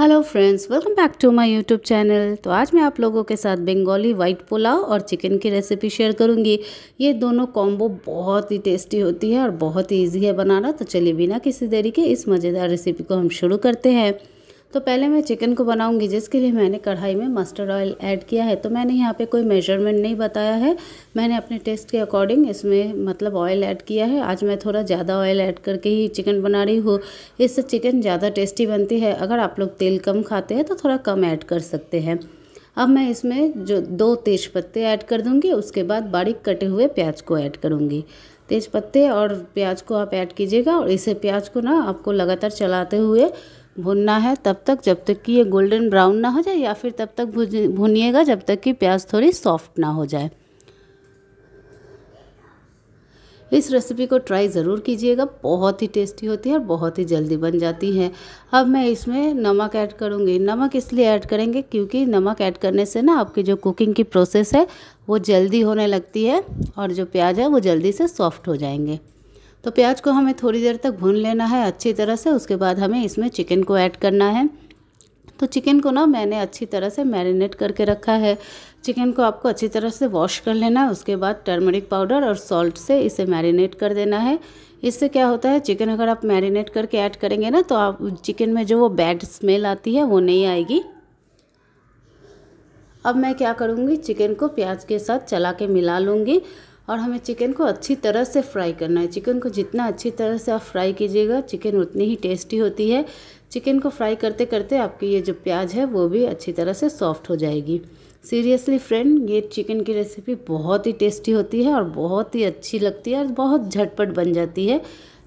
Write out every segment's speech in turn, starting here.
Hello friends, welcome back to my YouTube channel. तो आज मैं आप लोगों के साथ बंगाली वाइट पुलाव और चिकन की रेसिपी शेयर करूंगी। ये दोनों कॉम्बो बहुत ही टेस्टी होती है और बहुत ही इजी है बनाना। तो चलिए बिना किसी देरी के इस मज़ेदार रेसिपी को हम शुरू करते हैं। तो पहले मैं चिकन को बनाऊंगी, जिसके लिए मैंने कढ़ाई में मस्टर्ड ऑयल ऐड किया है। तो मैंने यहाँ पे कोई मेजरमेंट नहीं बताया है, मैंने अपने टेस्ट के अकॉर्डिंग इसमें मतलब ऑयल ऐड किया है। आज मैं थोड़ा ज़्यादा ऑयल ऐड करके ही चिकन बना रही हूँ, इससे चिकन ज़्यादा टेस्टी बनती है। अगर आप लोग तेल कम खाते हैं तो थोड़ा कम ऐड कर सकते हैं। अब मैं इसमें जो 2 तेज़पत्ते ऐड कर दूँगी, उसके बाद बारीक कटे हुए प्याज को ऐड करूँगी। तेज़पत्ते और प्याज को आप ऐड कीजिएगा और इसे प्याज को ना आपको लगातार चलाते हुए भुनना है तब तक, जब तक कि ये गोल्डन ब्राउन ना हो जाए, या फिर तब तक भुनिएगा जब तक कि प्याज थोड़ी सॉफ्ट ना हो जाए। इस रेसिपी को ट्राई ज़रूर कीजिएगा, बहुत ही टेस्टी होती है और बहुत ही जल्दी बन जाती है। अब मैं इसमें नमक ऐड करूँगी। नमक इसलिए ऐड करेंगे क्योंकि नमक ऐड करने से ना आपकी जो कुकिंग की प्रोसेस है वो जल्दी होने लगती है और जो प्याज है वो जल्दी से सॉफ्ट हो जाएंगे। तो प्याज को हमें थोड़ी देर तक भून लेना है अच्छी तरह से। उसके बाद हमें इसमें चिकन को ऐड करना है। तो चिकन को ना मैंने अच्छी तरह से मैरिनेट करके रखा है। चिकन को आपको अच्छी तरह से वॉश कर लेना है। उसके बाद टर्मरिक पाउडर और सॉल्ट से इसे मैरिनेट कर देना है। इससे क्या होता है, चिकन अगर आप मैरिनेट करके ऐड करेंगे ना तो आप चिकन में जो वो बैड स्मेल आती है वो नहीं आएगी। अब मैं क्या करूँगी, चिकन को प्याज के साथ चला के मिला लूँगी और हमें चिकन को अच्छी तरह से फ्राई करना है। चिकन को जितना अच्छी तरह से आप फ्राई कीजिएगा चिकन उतनी ही टेस्टी होती है। चिकन को फ्राई करते करते आपकी ये जो प्याज है वो भी अच्छी तरह से सॉफ्ट हो जाएगी। सीरियसली फ्रेंड, ये चिकन की रेसिपी बहुत ही टेस्टी होती है और बहुत ही अच्छी लगती है और बहुत झटपट बन जाती है,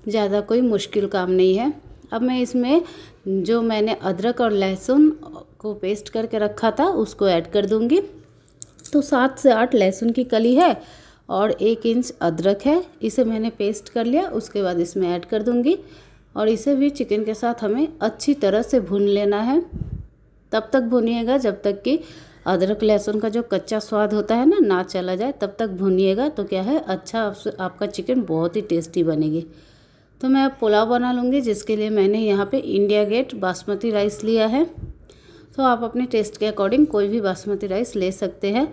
ज़्यादा कोई मुश्किल काम नहीं है। अब मैं इसमें जो मैंने अदरक और लहसुन को पेस्ट करके रखा था उसको ऐड कर दूँगी। तो 7 से 8 लहसुन की कली है और 1 इंच अदरक है, इसे मैंने पेस्ट कर लिया। उसके बाद इसमें ऐड कर दूंगी और इसे भी चिकन के साथ हमें अच्छी तरह से भून लेना है। तब तक भूनिएगा जब तक कि अदरक लहसुन का जो कच्चा स्वाद होता है ना चला जाए, तब तक भूनिएगा। तो क्या है, अच्छा आपका चिकन बहुत ही टेस्टी बनेगी। तो मैं अब पुलाव बना लूँगी, जिसके लिए मैंने यहाँ पर इंडिया गेट बासमती राइस लिया है। तो आप अपने टेस्ट के अकॉर्डिंग कोई भी बासमती राइस ले सकते हैं।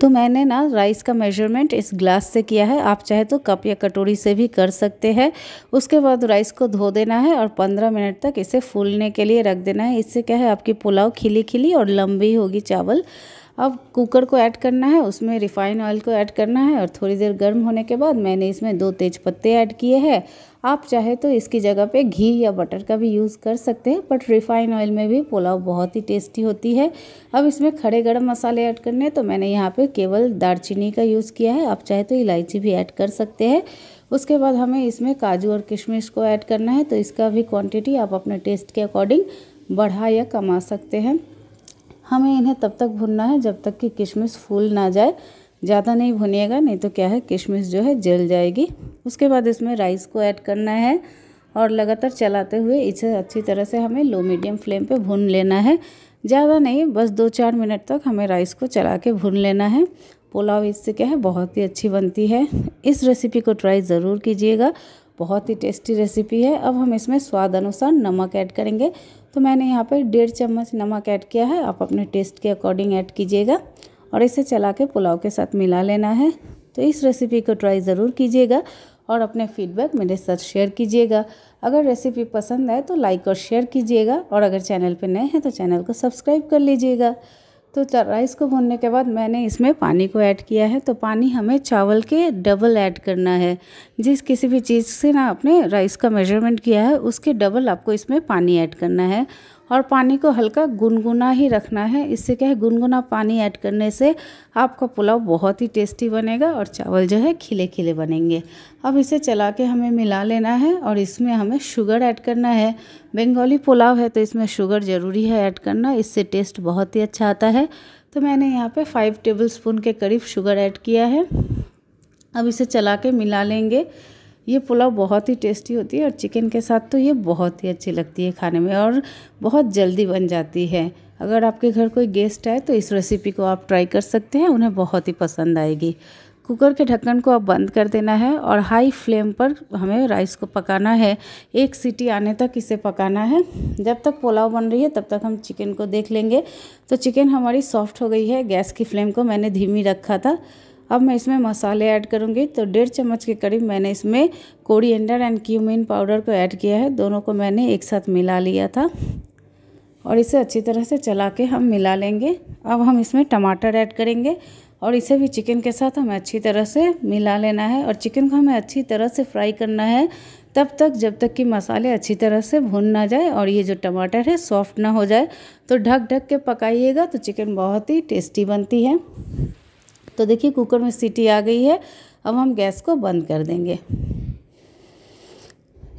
तो मैंने ना राइस का मेजरमेंट इस ग्लास से किया है, आप चाहे तो कप या कटोरी से भी कर सकते हैं। उसके बाद राइस को धो देना है और 15 मिनट तक इसे फूलने के लिए रख देना है। इससे क्या है, आपकी पुलाव खिली खिली और लंबी होगी चावल। अब कुकर को ऐड करना है, उसमें रिफाइन ऑयल को ऐड करना है और थोड़ी देर गर्म होने के बाद मैंने इसमें 2 तेज़पत्ते ऐड किए हैं। आप चाहे तो इसकी जगह पे घी या बटर का भी यूज़ कर सकते हैं, बट रिफाइन ऑयल में भी पुलाव बहुत ही टेस्टी होती है। अब इसमें खड़े गरम मसाले ऐड करने हैं, तो मैंने यहाँ पे केवल दालचीनी का यूज़ किया है, आप चाहे तो इलायची भी ऐड कर सकते हैं। उसके बाद हमें इसमें काजू और किशमिश को ऐड करना है, तो इसका भी क्वान्टिटी आप अपने टेस्ट के अकॉर्डिंग बढ़ा या कमा सकते हैं। हमें इन्हें तब तक भुनना है जब तक कि किशमिश फूल ना जाए, ज़्यादा नहीं भुनिएगा नहीं तो क्या है किशमिश जो है जल जाएगी। उसके बाद इसमें राइस को ऐड करना है और लगातार चलाते हुए इसे अच्छी तरह से हमें लो मीडियम फ्लेम पे भून लेना है। ज़्यादा नहीं, बस 2-4 मिनट तक हमें राइस को चला के भून लेना है। पुलाव इससे क्या है बहुत ही अच्छी बनती है। इस रेसिपी को ट्राई ज़रूर कीजिएगा, बहुत ही टेस्टी रेसिपी है। अब हम इसमें स्वाद अनुसार नमक ऐड करेंगे, तो मैंने यहाँ पर 1.5 चम्मच नमक ऐड किया है, आप अपने टेस्ट के अकॉर्डिंग ऐड कीजिएगा और इसे चला के पुलाव के साथ मिला लेना है। तो इस रेसिपी को ट्राई ज़रूर कीजिएगा और अपने फीडबैक मेरे साथ शेयर कीजिएगा। अगर रेसिपी पसंद आए तो लाइक और शेयर कीजिएगा और अगर चैनल पर नए हैं तो चैनल को सब्सक्राइब कर लीजिएगा। तो राइस को भूनने के बाद मैंने इसमें पानी को ऐड किया है, तो पानी हमें चावल के डबल ऐड करना है। जिस किसी भी चीज़ से ना आपने राइस का मेजरमेंट किया है उसके डबल आपको इसमें पानी ऐड करना है और पानी को हल्का गुनगुना ही रखना है। इससे क्या है, गुनगुना पानी ऐड करने से आपका पुलाव बहुत ही टेस्टी बनेगा और चावल जो है खिले खिले बनेंगे। अब इसे चला के हमें मिला लेना है और इसमें हमें शुगर ऐड करना है। बंगाली पुलाव है तो इसमें शुगर ज़रूरी है ऐड करना, इससे टेस्ट बहुत ही अच्छा आता है। तो मैंने यहाँ पे 5 टेबल स्पून के करीब शुगर ऐड किया है। अब इसे चला के मिला लेंगे। ये पुलाव बहुत ही टेस्टी होती है और चिकन के साथ तो ये बहुत ही अच्छी लगती है खाने में और बहुत जल्दी बन जाती है। अगर आपके घर कोई गेस्ट आए तो इस रेसिपी को आप ट्राई कर सकते हैं, उन्हें बहुत ही पसंद आएगी। कुकर के ढक्कन को अब बंद कर देना है और हाई फ्लेम पर हमें राइस को पकाना है। एक सीटी आने तक इसे पकाना है। जब तक पुलाव बन रही है तब तक हम चिकन को देख लेंगे। तो चिकन हमारी सॉफ्ट हो गई है। गैस की फ्लेम को मैंने धीमी रखा था। अब मैं इसमें मसाले ऐड करूंगी। तो 1.5 चम्मच के करीब मैंने इसमें कोरिएंडर एंड क्यूमिन पाउडर को ऐड किया है। दोनों को मैंने एक साथ मिला लिया था और इसे अच्छी तरह से चला के हम मिला लेंगे। अब हम इसमें टमाटर ऐड करेंगे और इसे भी चिकन के साथ हमें अच्छी तरह से मिला लेना है और चिकन को हमें अच्छी तरह से फ्राई करना है तब तक जब तक कि मसाले अच्छी तरह से भुन ना जाए और ये जो टमाटर है सॉफ्ट ना हो जाए। तो ढक ढक के पकाइएगा तो चिकन बहुत ही टेस्टी बनती है। तो देखिए कुकर में सीटी आ गई है। अब हम गैस को बंद कर देंगे।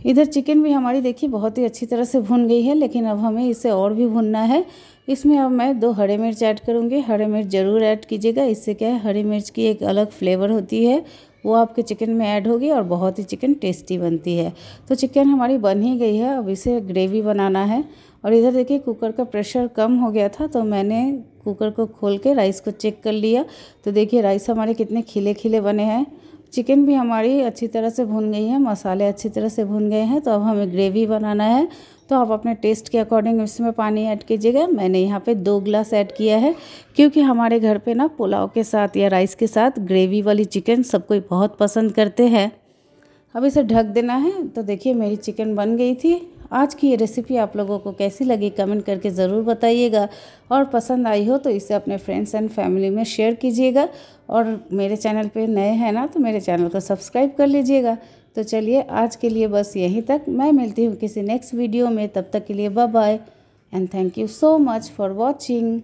इधर चिकन भी हमारी देखिए बहुत ही अच्छी तरह से भुन गई है, लेकिन अब हमें इसे और भी भुनना है। इसमें अब मैं 2 हरी मिर्च ऐड करूँगी। हरी मिर्च ज़रूर ऐड कीजिएगा, इससे क्या है हरी मिर्च की एक अलग फ्लेवर होती है, वो आपके चिकन में ऐड होगी और बहुत ही चिकन टेस्टी बनती है। तो चिकन हमारी बन ही गई है। अब इसे ग्रेवी बनाना है और इधर देखिए कुकर का प्रेशर कम हो गया था तो मैंने कुकर को खोल के राइस को चेक कर लिया। तो देखिए राइस हमारे कितने खिले खिले बने हैं। चिकन भी हमारी अच्छी तरह से भुन गई है, मसाले अच्छी तरह से भुन गए हैं। तो अब हमें ग्रेवी बनाना है। तो आप अपने टेस्ट के अकॉर्डिंग इसमें पानी ऐड कीजिएगा। मैंने यहाँ पे 2 ग्लास ऐड किया है क्योंकि हमारे घर पे ना पुलाव के साथ या राइस के साथ ग्रेवी वाली चिकन सब कोई बहुत पसंद करते हैं। अब इसे ढक देना है। तो देखिए मेरी चिकन बन गई थी। आज की ये रेसिपी आप लोगों को कैसी लगी कमेंट करके ज़रूर बताइएगा और पसंद आई हो तो इसे अपने फ्रेंड्स एंड फैमिली में शेयर कीजिएगा और मेरे चैनल पे नए हैं ना तो मेरे चैनल को सब्सक्राइब कर लीजिएगा। तो चलिए आज के लिए बस यहीं तक। मैं मिलती हूँ किसी नेक्स्ट वीडियो में। तब तक के लिए bye bye and thank you so much for watching.